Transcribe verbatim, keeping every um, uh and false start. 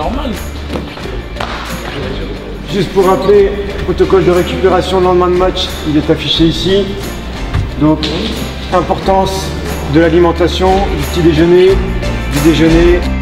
normal. Juste pour rappeler, protocole de récupération le lendemain de match, il est affiché ici. Donc, importance de l'alimentation, du petit déjeuner, du déjeuner.